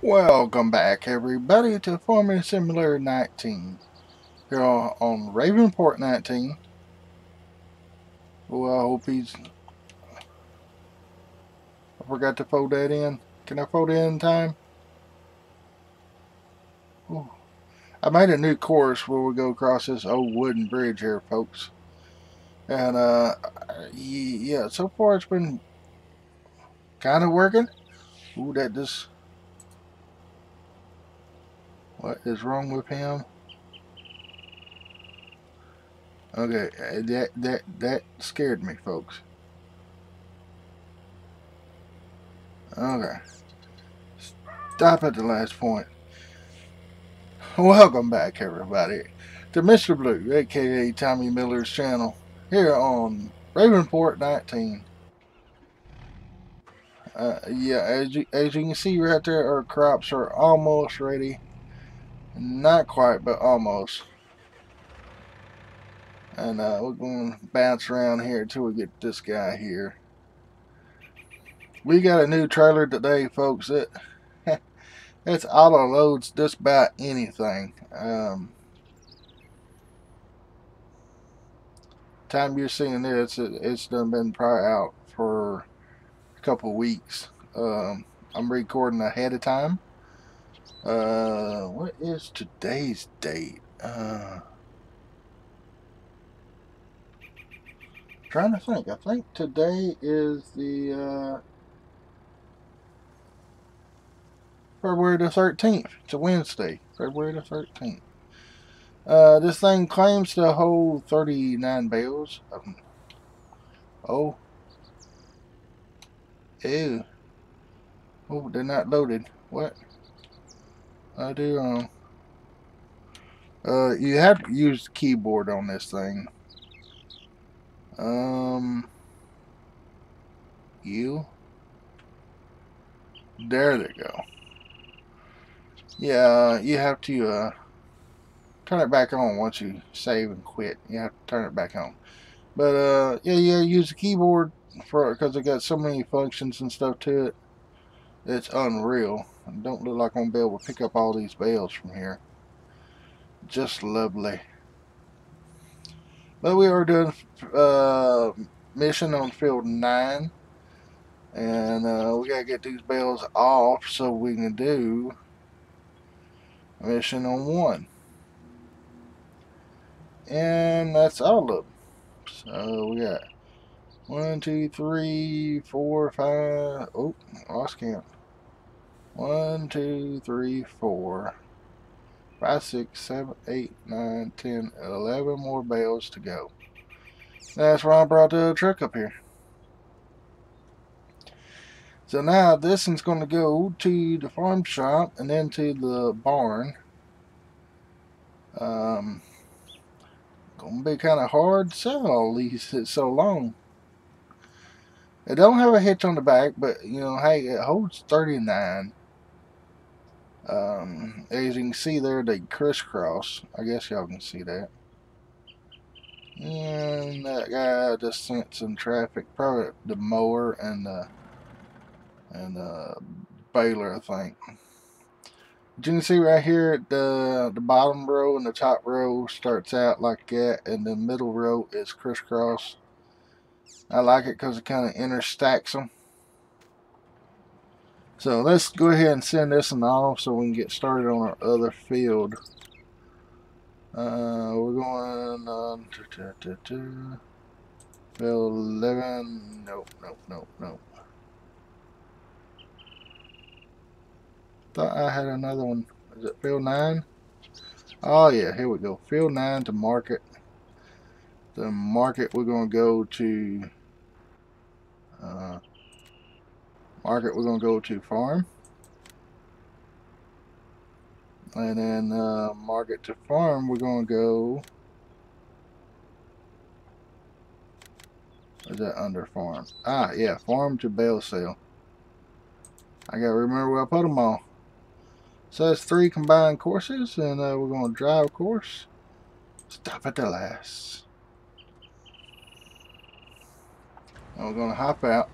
Welcome back, everybody, to Farming Simulator 19. Here on Ravenport 19. Well, I hope he's... I forgot to fold that in. Can I fold it in time? Ooh. I made a new course where we go across this old wooden bridge here, folks. And, yeah, so far it's been kind of working. Ooh, that just... What is wrong with him? Okay, that scared me, folks. Okay. Stop at the last point. Welcome back, everybody, to Mr. Blue, aka Tommy Miller's channel, here on Ravenport 19. Yeah, as you can see right there, our crops are almost ready. Not quite, but almost. And we're going to bounce around here until we get this guy here. We got a new trailer today, folks. It auto loads just about anything. Time you're seeing this, it's done been probably out for a couple weeks. I'm recording ahead of time. What is today's date? Trying to think. I think today is the February the 13th. It's a Wednesday, February the 13th. This thing claims to hold 39 bales. Oh. Ew. Oh, they're not loaded. What? I do. You have to use the keyboard on this thing. There they go. Yeah, you have to turn it back on once you save and quit. You have to turn it back on. But yeah, use the keyboard for because it got so many functions and stuff to it. It's unreal. I don't look like I'm gonna be able to pick up all these bales from here. Just lovely. But we are doing mission on field 9, and we gotta get these bales off so we can do mission on 1. And that's all of them. So we got 1, 2, 3, 4, 5. Oh, lost count. 1, 2, 3, 4, 5, 6, 7, 8, 9, 10, 11 more bales to go. That's why I brought the truck up here. So now this one's going to go to the farm shop and then to the barn. Going to be kind of hard to sell all these. It's so long. It don't have a hitch on the back, but you know, hey, it holds 39. As you can see there, they crisscross. I guess y'all can see that. And that guy just sent some traffic, probably the mower and the baler, I think. But you can see right here, the bottom row and the top row starts out like that, and the middle row is crisscross. I like it because it kind of interstacks them. So let's go ahead and send this one off so we can get started on our other field. We're going on to field 11. Nope. Thought I had another one. Is it field 9? Oh yeah, here we go. Field 9 to market. The market, we're going to go to farm, and then market to farm, we're going to go, is that under farm? Ah yeah, farm to bale sale. I gotta remember where I put them all. So that's 3 combined courses, and we're going to drive course, stop at the last. I'm going to hop out.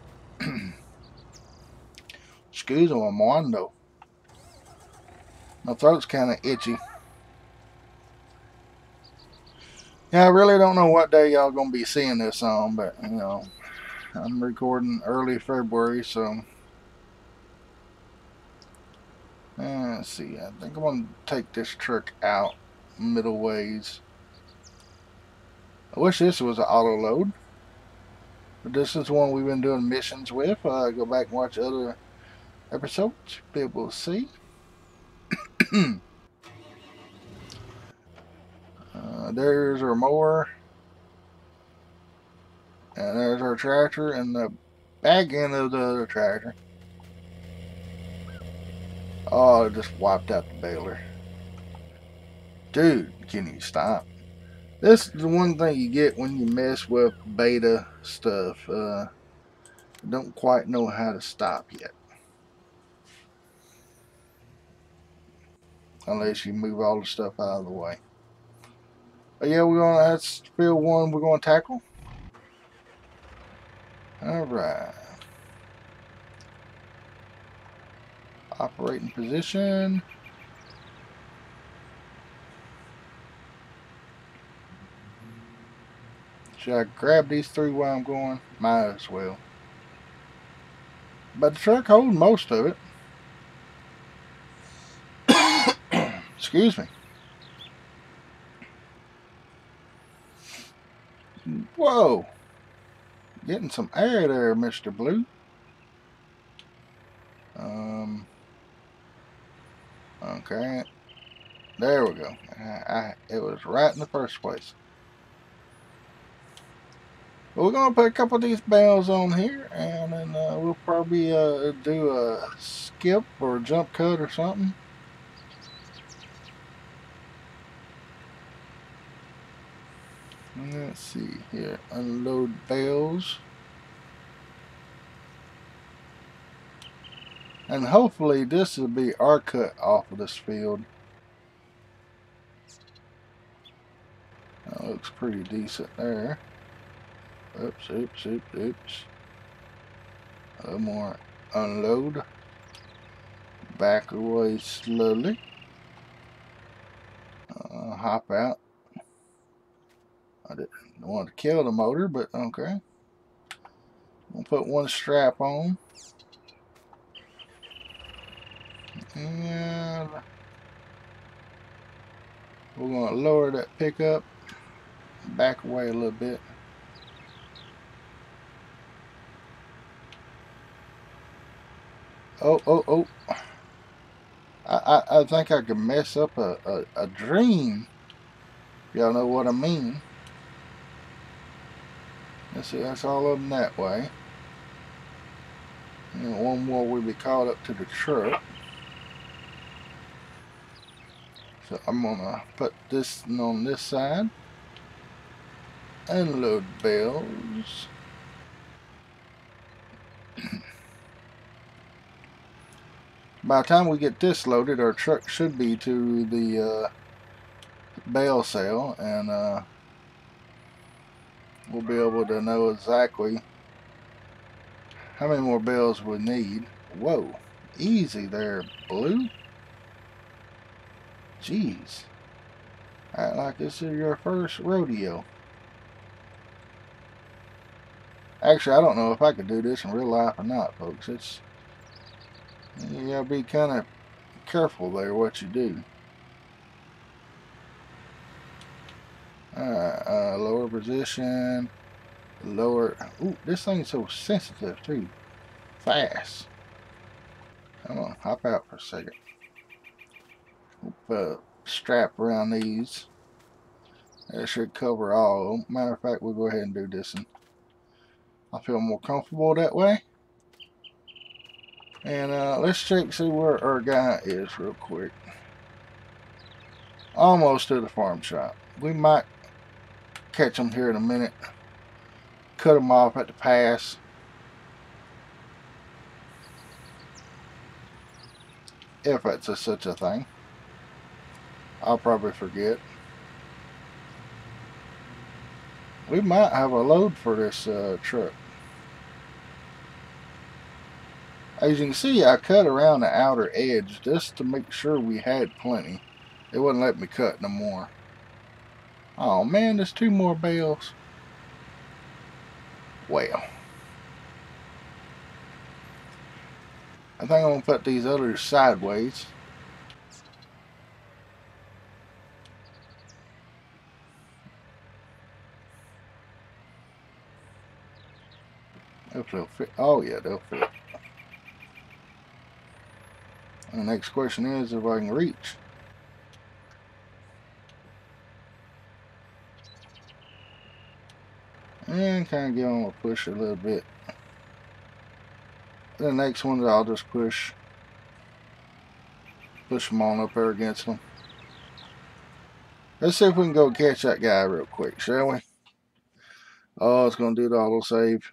Excuse me, Mondo. My throat's kind of itchy. Yeah, I really don't know what day y'all gonna be seeing this on, but you know, I'm recording early February, so let's see. I think I'm gonna take this truck out middle ways. I wish this was an auto load, but this is one we've been doing missions with. Go back and watch other episodes. Be able to see. There's our mower, and there's our tractor, and the back end of the other tractor. Oh, it just wiped out the baler. Dude, can you stop? This is the one thing you get when you mess with beta stuff. Don't quite know how to stop yet. Unless you move all the stuff out of the way. But yeah, that's field one we're gonna tackle. Alright. Operating position. Should I grab these three while I'm going? Might as well. But the truck holds most of it. Excuse me. Whoa. Getting some air there, Mr. Blue. Okay. There we go. It was right in the first place. We're going to put a couple of these bales on here, and then we'll probably do a skip or a jump cut or something. Let's see here. Unload bales. And hopefully this will be our cut off of this field. That looks pretty decent there. Oops, oops, oops, oops. A little more unload. Back away slowly. Hop out. I didn't want to kill the motor, but okay. We'll put one strap on. And we're going to lower that pickup. Back away a little bit. Oh, oh, oh. I think I could mess up a dream. Y'all know what I mean. Let's see, that's all of them that way. And one more will be caught up to the truck. So I'm gonna put this on this side. Unload bales. By the time we get this loaded, our truck should be to the bale sale, and we'll be able to know exactly how many more bales we need. Whoa, easy there, Blue. Jeez, act like this is your first rodeo. Actually, I don't know if I could do this in real life or not, folks. You gotta be kind of careful there what you do. Alright, lower position, lower. Ooh, this thing's so sensitive too. Fast. Come on, hop out for a second. Strap around these. That should cover all. Matter of fact, we'll go ahead and do this one. I feel more comfortable that way. And let's check see where our guy is real quick. Almost to the farm shop. We might catch them here in a minute. Cut them off at the pass. If that's such a thing. I'll probably forget. We might have a load for this truck. As you can see, I cut around the outer edge just to make sure we had plenty. It wouldn't let me cut no more. Oh man, there's two more bales. Well, I think I'm gonna put these others sideways. Hopefully they'll fit. Oh yeah, they'll fit. The next question is if I can reach. And kind of give them a push a little bit. The next one I'll just push. Push them on up there against them. Let's see if we can go catch that guy real quick, shall we? Oh, it's going to do the auto save.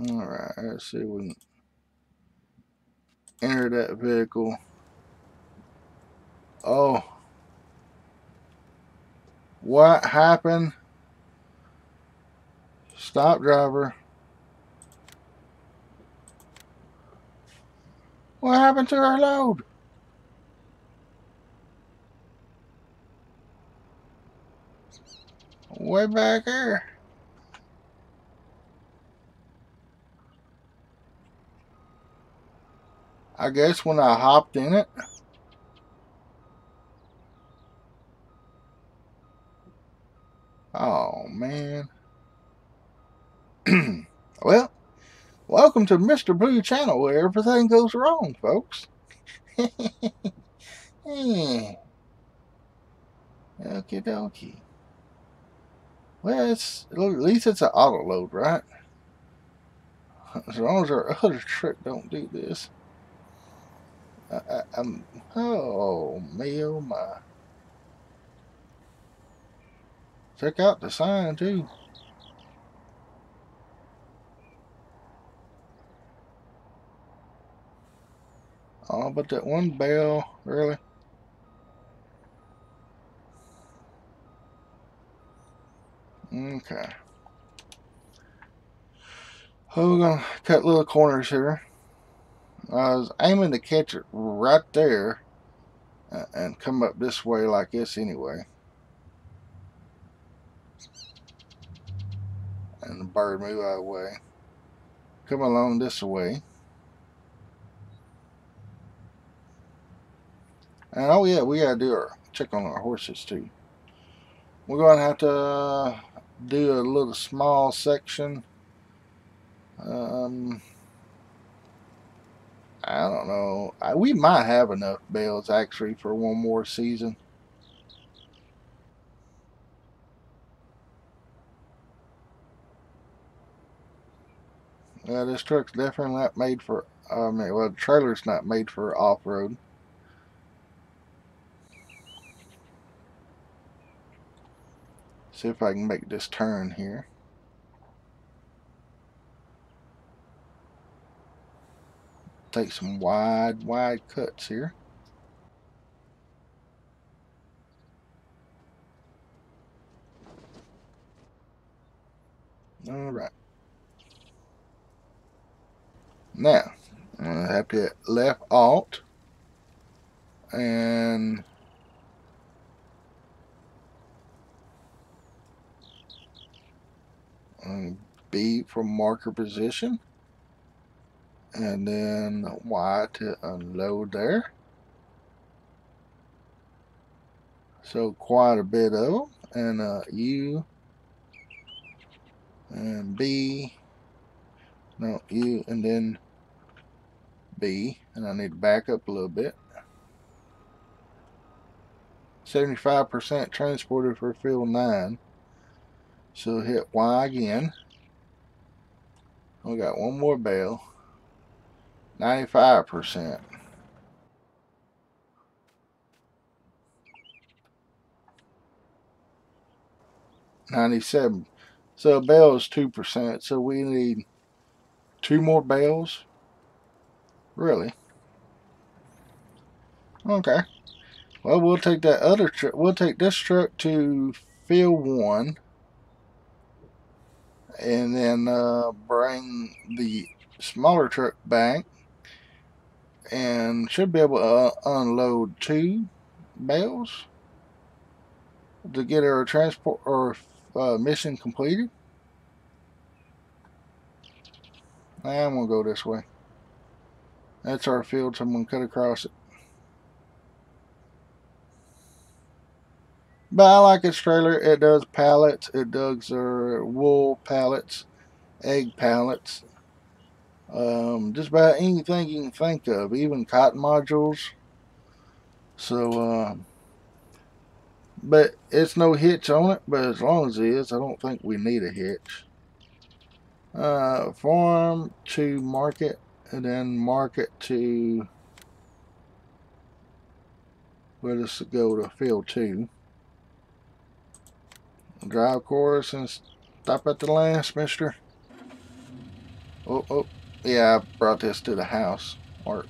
Alright, let's see if we can enter that vehicle. Oh. What happened? Stop, driver. What happened to our load? Way back here. I guess when I hopped in it. Oh, man. Well, welcome to Mr. Blue channel where everything goes wrong, folks. Okie dokie. Well, at least it's an auto load, right? As long as our other truck don't do this. I'm oh me, oh my. Check out the sign too. Oh, but that one bell, really. Okay. Oh, we're gonna cut little corners here. I was aiming to catch it right there and come up this way like this anyway. And the bird move out of the way. Come along this way. And oh yeah, we gotta do our check on our horses too. We're gonna have to do a little small section. I don't know. We might have enough bales actually for one more season. Yeah, this truck's definitely not made for. I mean, well, the trailer's not made for off-road. See if I can make this turn here. Take some wide cuts here. All right. Now, I'm going to have to hit left alt and B for marker position. And then Y to unload there. So quite a bit of them. And U and B. No, U and then B. And I need to back up a little bit. 75% transported for field 9. So hit Y again. We got one more bale. 95%. $97. So a bale is 2%. So we need two more bales. Really? Okay. Well, we'll take that other truck. We'll take this truck to field 1, and then bring the smaller truck back. and should be able to unload 2 bales to get our transport or mission completed. I'm gonna go this way. That's our field, so I'm gonna cut across it. But I like this trailer. It does pallets, it does wool pallets, egg pallets, just about anything you can think of, even cotton modules. So but it's no hitch on it, but as long as it is, I don't think we need a hitch. Farm to market, and then market to, let us go to field 2. Drive course and stop at the last, mister. Oh, yeah, I brought this to the house, or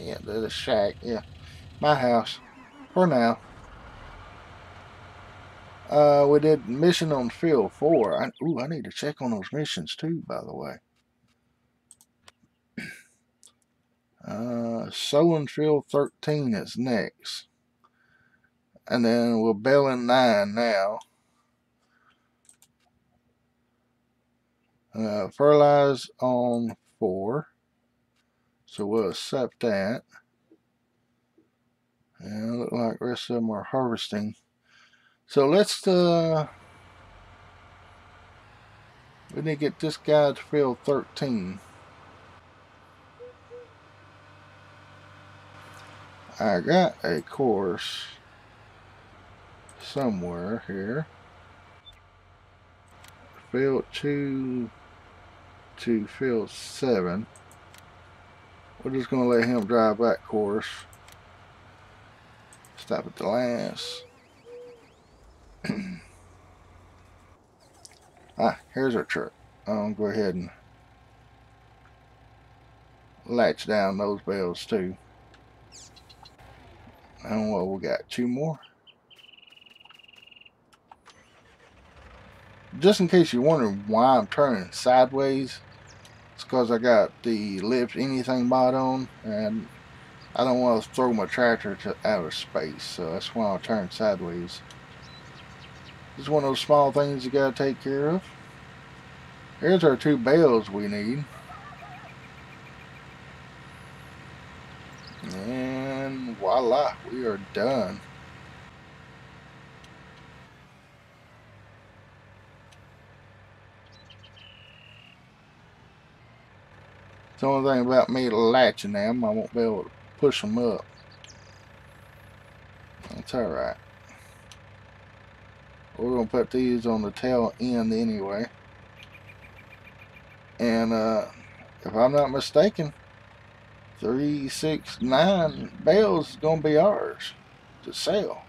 yeah, to the shack, yeah, my house, for now. We did mission on field 4. I need to check on those missions too, by the way. Sowing field 13 is next, and then we're baling 9 now. Fertilize on 4, so we'll accept that. And look like the rest of them are harvesting. So let's we need to get this guy to field 13. I got a course somewhere here. Field 2 to field 7. We're just gonna let him drive that course. Stop at the last. Here's our truck. I'll go ahead and latch down those bales too. And well, we got 2 more. Just in case you're wondering why I'm turning sideways, it's because I got the lift anything mod on, and I don't want to throw my tractor to outer space, so that's why I turn sideways. It's one of those small things you gotta take care of. Here's our 2 bales we need. And voila, we are done. It's the only thing about me latching them, I won't be able to push them up. That's alright. We're going to put these on the tail end anyway. And if I'm not mistaken, 369 bales is going to be ours to sell.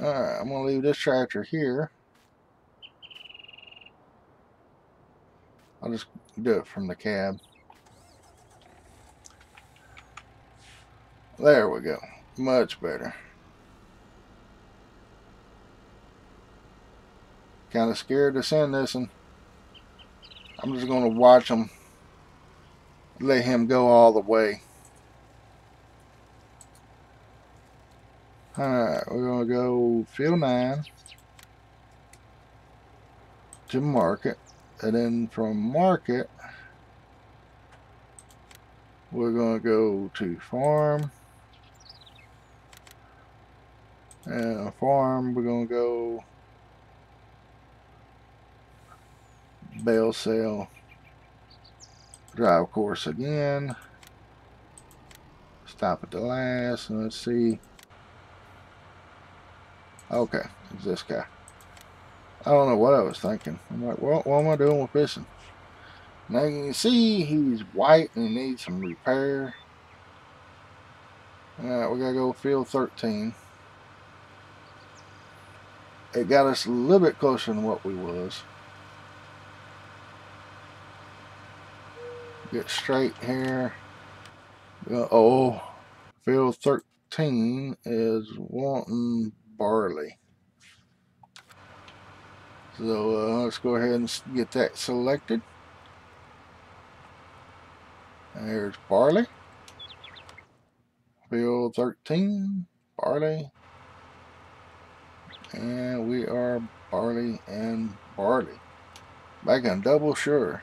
Alright, I'm going to leave this tractor here. I'll just do it from the cab. There we go. Much better. Kind of scared to send this, and I'm just going to watch him, let him go all the way. Alright, we're going to go field 9 to market, and then from market we're going to go to farm, and farm we're going to go bale sale, drive course again, stop at the last, and let's see. Okay, it's this guy. I don't know what I was thinking. I'm like, well, what am I doing with fishing? Now you can see he's white and he needs some repair. Alright, we gotta go field 13. It got us a little bit closer than what we was. Get straight here. Field 13 is wanting barley. So let's go ahead and get that selected. There's barley. Field 13, barley. And we are barley and barley. Back in double sure.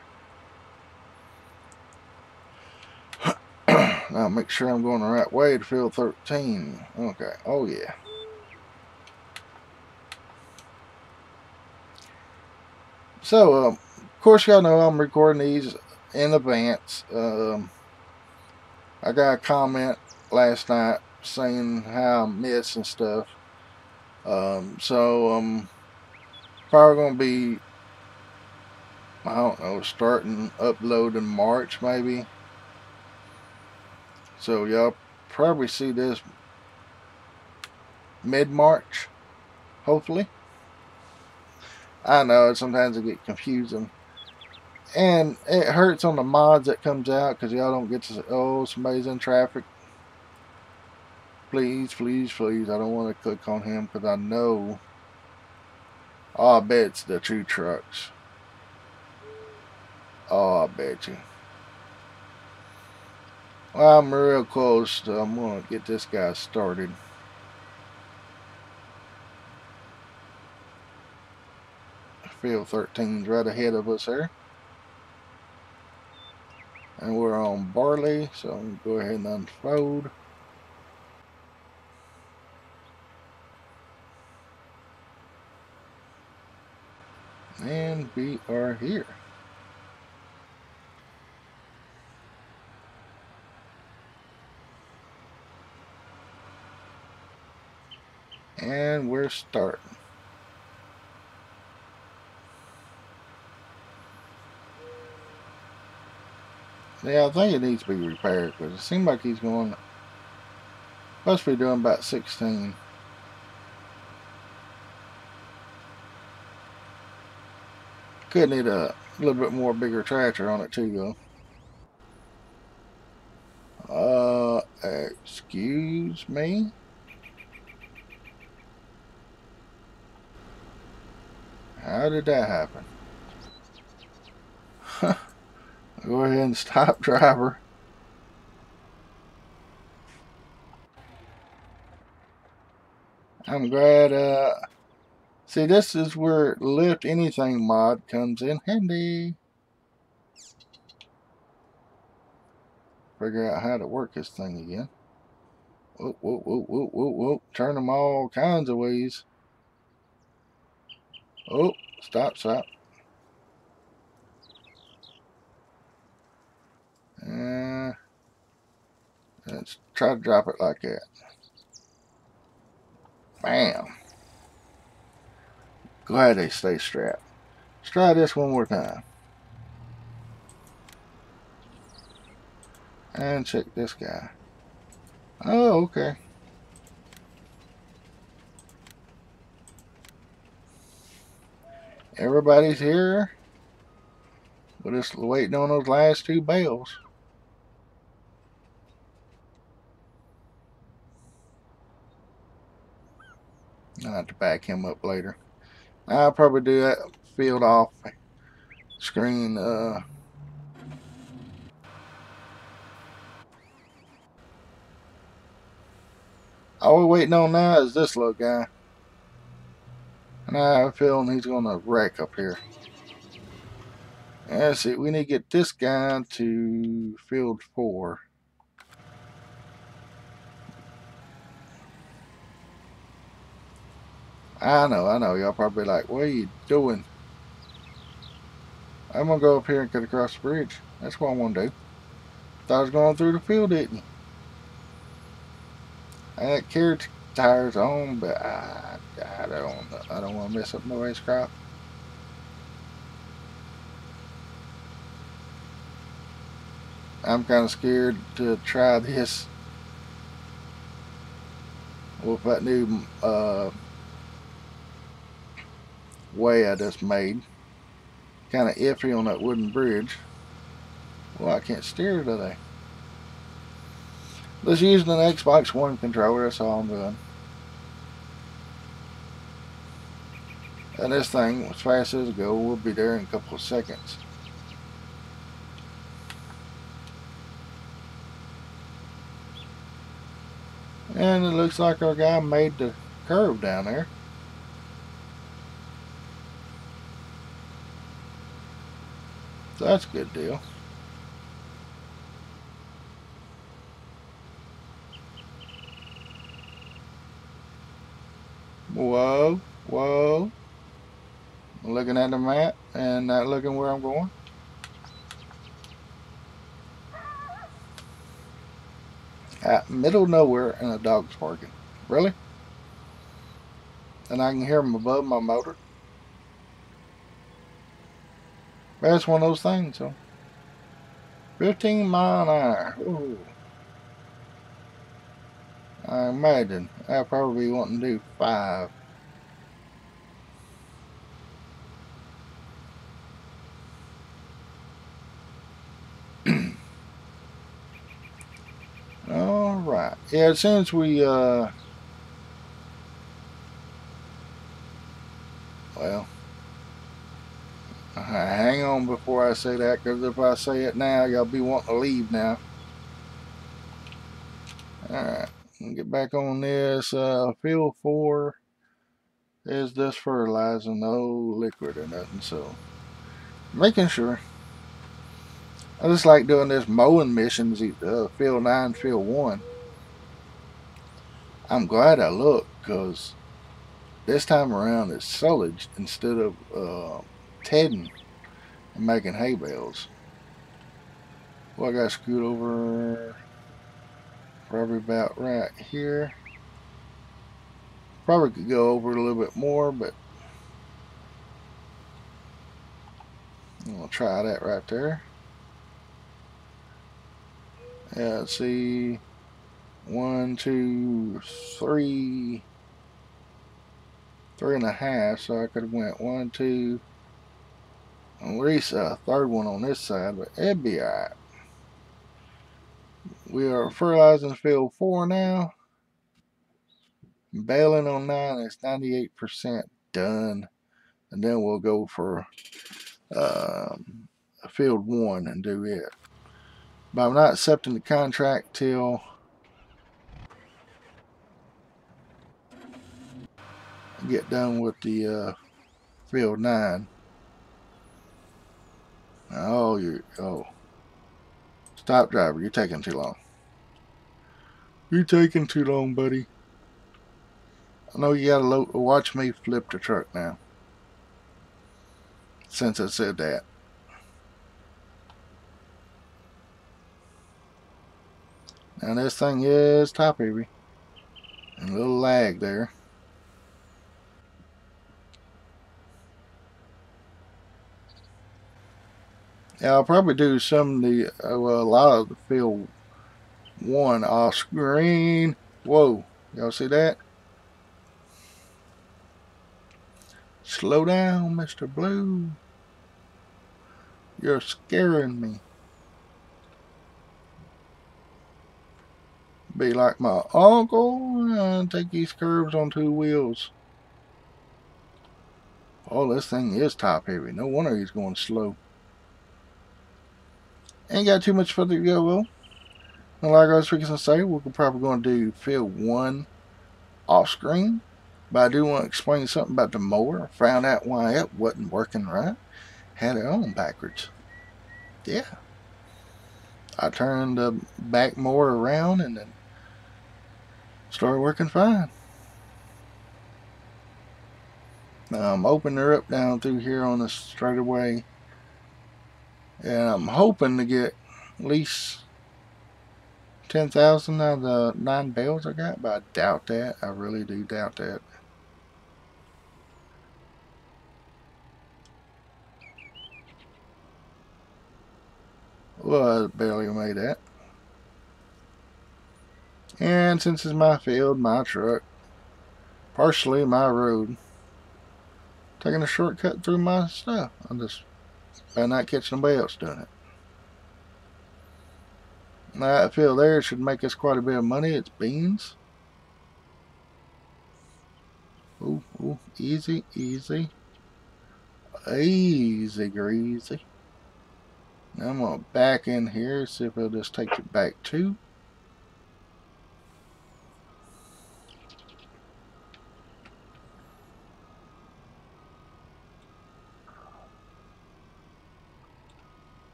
Now make sure I'm going the right way to field 13. Okay, oh yeah. So, of course y'all know I'm recording these in advance. I got a comment last night saying how I miss and stuff. So probably gonna be, I don't know, starting upload in March maybe. So y'all probably see this mid-March, hopefully. I know sometimes I get confusing, and it hurts on the mods that comes out because y'all don't get to say, oh, somebody's in traffic. Please, please, please, I don't want to click on him because I know. Oh, I bet it's the two trucks. Oh, I bet you. Well, I'm real close. So I'm going to get this guy started. Field 13 is right ahead of us there. And we're on barley, so I'm going to go ahead and unfold. And we are here. And we're starting. Yeah, I think it needs to be repaired because it seems like he's going, must be doing about 16. Could need a little bit more bigger tractor on it too though. Excuse me. How did that happen? Go ahead and stop, driver. I'm glad. See, this is where Lift Anything mod comes in handy. Figure out how to work this thing again. Whoop, whoop, whoop, whoop, whoop, whoop. Turn them all kinds of ways. Oh, stop, stop. Let's try to drop it like that. Bam. Glad they stay strapped. Let's try this one more time. And check this guy. Oh, okay. Everybody's here. We're just waiting on those last two bales. I'll have to back him up later. I'll probably do that field off screen. All we're waiting on now is this little guy. And I have a feeling he's going to wreck up here. That's it. We need to get this guy to field 4. I know, y'all probably like, what are you doing? I'm going to go up here and cut across the bridge. That's what I want to do. Thought I was going through the field, didn't you? I had carriage tires on, but I don't want to mess up nobody's crop. I'm kind of scared to try this. With that new way I just made. Kind of iffy on that wooden bridge. Well, I can't steer today. Just using an Xbox One controller, that's all I'm doing. And this thing, as fast as it goes, will be there in a couple of seconds. And it looks like our guy made the curve down there. So that's a good deal. Whoa, whoa. I'm looking at the map and not looking where I'm going. Out middle of nowhere and a dog's barking. Really? And I can hear them above my motor. That's one of those things. So 15 mile an hour. Ooh. I imagine I'll probably be wanting to do 5. Alright. Yeah, as soon as we well, hang on before I say that, because if I say it now, y'all be wanting to leave now. Alright. Get back on this. Field 4 is this fertilizer, no liquid or nothing, so making sure. I just like doing this mowing missions, field 9, field 1. I'm glad I looked, because this time around it's silage instead of tedding and making hay bales. Well, I got to scoot over. Probably about right here. Probably could go over a little bit more, but we'll try that right there. Yeah, let's see. 1, 2, 3. 3.5, so I could have went 1, 2. At least a third one on this side, but it'd be alright. We are fertilizing field 4 now. Baling on 9 is 98% done. And then we'll go for field 1 and do it. But I'm not accepting the contract till I get done with the field 9. Oh, you. Oh. Stop, driver. You're taking too long. You're taking too long, buddy. I know you gotta watch me flip the truck now. Since I said that. Now this thing is top heavy. And a little lag there. Yeah, I'll probably do some of the, well, a lot of the field 1 off screen. Whoa, y'all see that? Slow down, Mr. Blue. You're scaring me. Be like my uncle and take these curves on 2 wheels. Oh, this thing is top heavy. No wonder he's going slow. Ain't got too much further to go, well. And like I was fixing to say, we're probably going to do field 1 off screen. But I do want to explain something about the mower. Found out why it wasn't working right. Had it on backwards. Yeah. I turned the back mower around and then started working fine. Now I'm opening her up down through here on the straightaway. And I'm hoping to get at least 10,000 out of the 9 bales I got, but I doubt that. I really do doubt that. Well, I barely made that. And since it's my field, my truck, partially my road, taking a shortcut through my stuff. I'm just... and not catch somebody else doing it. Now I feel there should make us quite a bit of money. It's beans. Ooh, ooh, easy, easy. Easy, greasy. Now I'm going to back in here, see if it'll just take it back 2.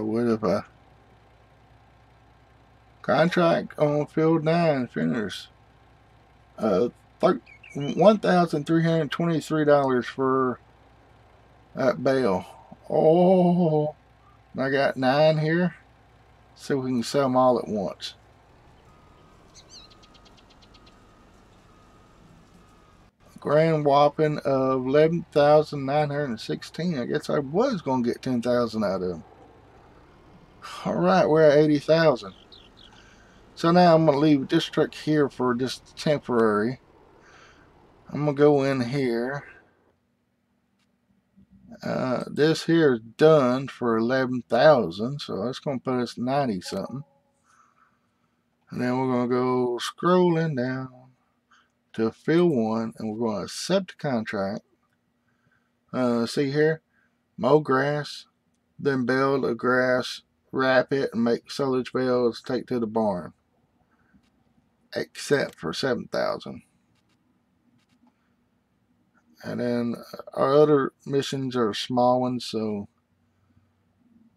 What if I contract on field 9 finish? $1,323 for that bale. Oh, I got 9 here. So we can sell them all at once. Grand whopping of 11,916. I guess I was going to get 10,000 out of them. Alright, we're at 80,000. So now I'm going to leave this trick here for just temporary. I'm going to go in here. This here is done for 11,000. So that's going to put us 90 something. And then we're going to go scrolling down to field 1, and we're going to accept the contract. See here, mow grass, then bale the grass, wrap it, and make silage bales, take to the barn. Except for 7,000. And then our other missions are small ones, so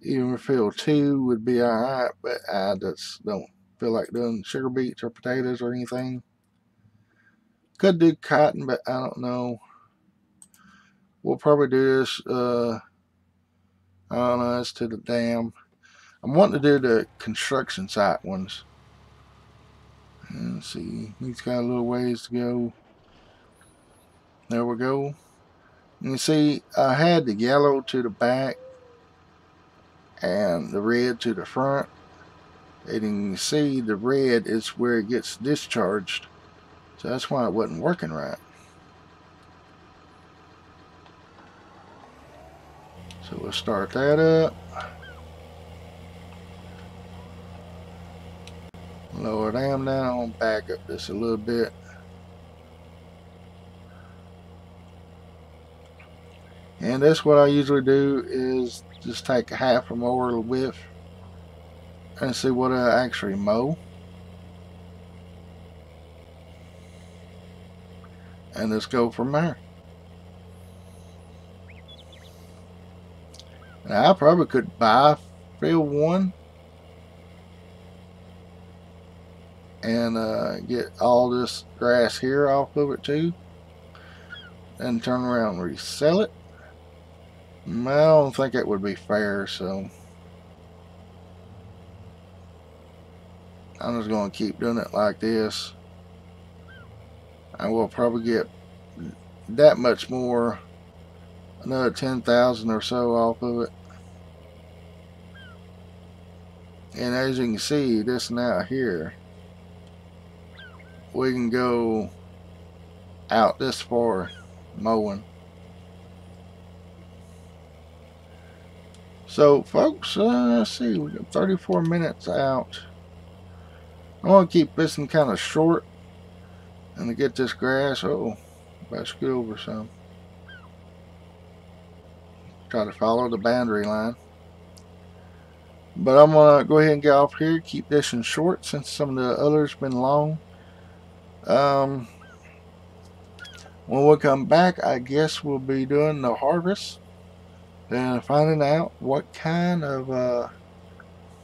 even field 2 would be alright, but I just don't feel like doing sugar beets or potatoes or anything. Could do cotton, but I don't know. We'll probably do this, I don't know, it's to the dam. I'm wanting to do the construction site ones. Let's see, he's got a little ways to go. There we go. You see, I had the yellow to the back and the red to the front. And you can see the red is where it gets discharged. So that's why it wasn't working right. So we'll start that up. Lower them down, back up this a little bit. And that's what I usually do, is just take half a mower width and see what I actually mow. And let's go from there. Now, I probably could buy field 1 and get all this grass here off of it too, and turn around and resell it. I don't think it would be fair, so I'm just going to keep doing it like this. I will probably get that much more, another 10,000 or so off of it. And as you can see, this now here, we can go out this far mowing. So folks, let's see, we got 34 minutes out. I'm gonna keep this one kind of short. And to get this grass, about scoot over some. Try to follow the boundary line. But I'm going to go ahead and get off here. Keep this one short since some of the others have been long. When we come back, I guess we'll be doing the harvest. And finding out what kind of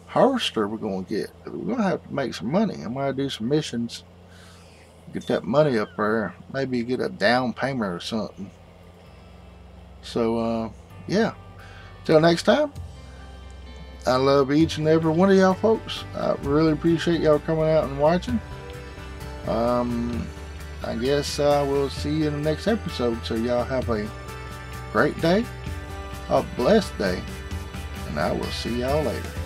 harvester we're going to get. We're going to have to make some money. I'm going to do some missions. Get that money up there, maybe get a down payment or something. So yeah, till next time, I love each and every one of y'all folks. I really appreciate y'all coming out and watching. I guess I will see you in the next episode. So y'all have a great day, a blessed day, and I will see y'all later.